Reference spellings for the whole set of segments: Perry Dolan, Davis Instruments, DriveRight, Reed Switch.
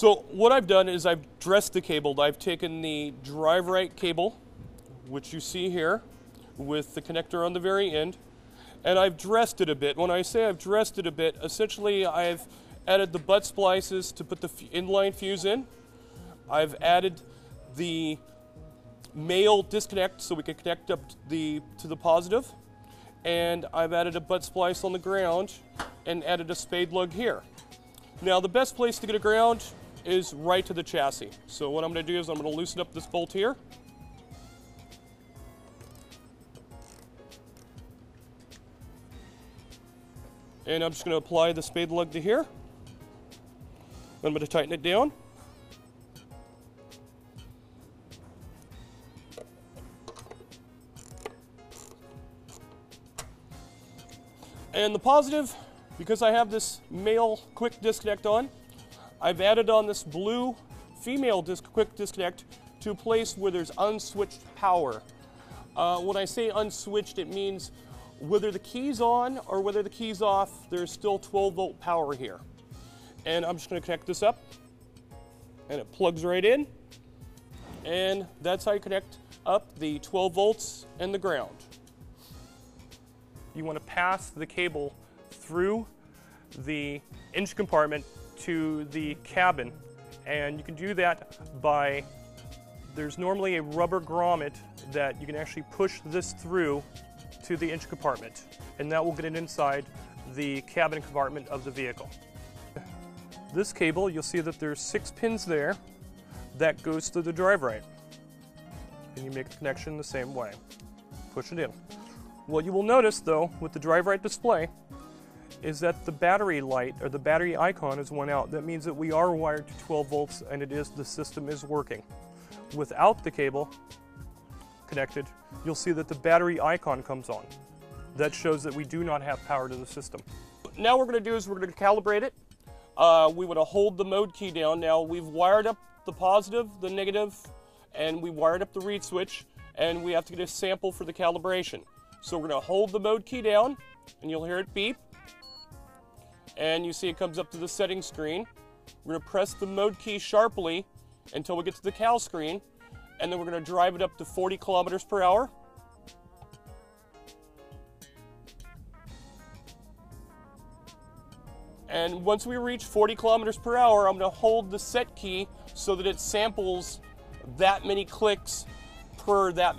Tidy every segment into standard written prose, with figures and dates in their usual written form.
So what I've done is I've dressed the cable. I've taken the DriveRight cable, which you see here, with the connector on the very end, and I've dressed it a bit. When I say I've dressed it a bit, essentially I've added the butt splices to put the inline fuse in. I've added the male disconnect so we can connect up to the positive, and I've added a butt splice on the ground and added a spade lug here. Now the best place to get a ground is right to the chassis. So what I'm going to do is I'm going to loosen up this bolt here. And I'm just going to apply the spade lug to here. I'm going to tighten it down. And the positive, because I have this male quick disconnect on, I've added on this blue female quick disconnect to a place where there's unswitched power. When I say unswitched, it means whether the key's on or whether the key's off, there's still 12-volt power here. And I'm just going to connect this up, and it plugs right in. And that's how you connect up the 12 volts and the ground. You want to pass the cable through the engine compartment to the cabin, and you can do that by, there's normally a rubber grommet that you can actually push this through to the engine compartment, and that will get it inside the cabin compartment of the vehicle. This cable, you'll see that there's 6 pins there that goes to the DriveRight, and you make the connection the same way. Push it in. What you will notice, though, with the DriveRight display is that the battery light, or the battery icon, is 1 out. That means that we are wired to 12 volts and it is, the system is working. Without the cable connected, you'll see that the battery icon comes on. That shows that we do not have power to the system. Now what we're going to do is we're going to calibrate it. We want to hold the mode key down. Now we've wired up the positive, the negative, and we wired up the reed switch, and we have to get a sample for the calibration. So we're going to hold the mode key down, and you'll hear it beep. And you see it comes up to the settings screen. We're going to press the mode key sharply until we get to the cal screen, and then we're going to drive it up to 40 kilometers per hour. And once we reach 40 kilometers per hour, I'm going to hold the set key so that it samples that many clicks per that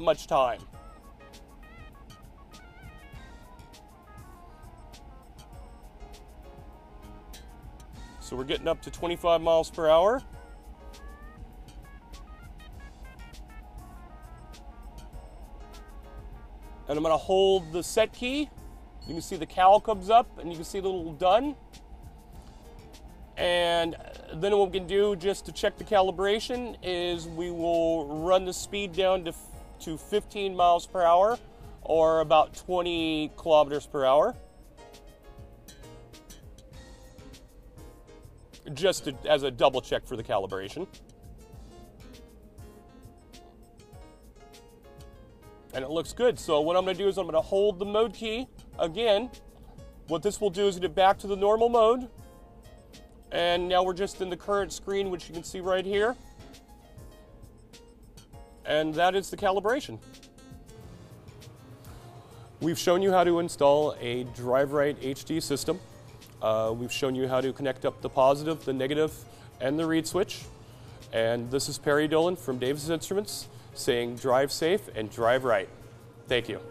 much time. So we're getting up to 25 miles per hour. And I'm going to hold the set key. You can see the cal comes up, and you can see the little done. And then what we can do just to check the calibration is we will run the speed down to 15 miles per hour, or about 20 kilometers per hour, just as a double check for the calibration. And it looks good. So what I'm going to do is I'm going to hold the mode key again. What this will do is get it back to the normal mode. And now we're just in the current screen, which you can see right here. And that is the calibration. We've shown you how to install a DriveRight HD system. We've shown you how to connect up the positive, the negative, and the reed switch. And this is Perry Dolan from Davis Instruments saying drive safe and drive right. Thank you.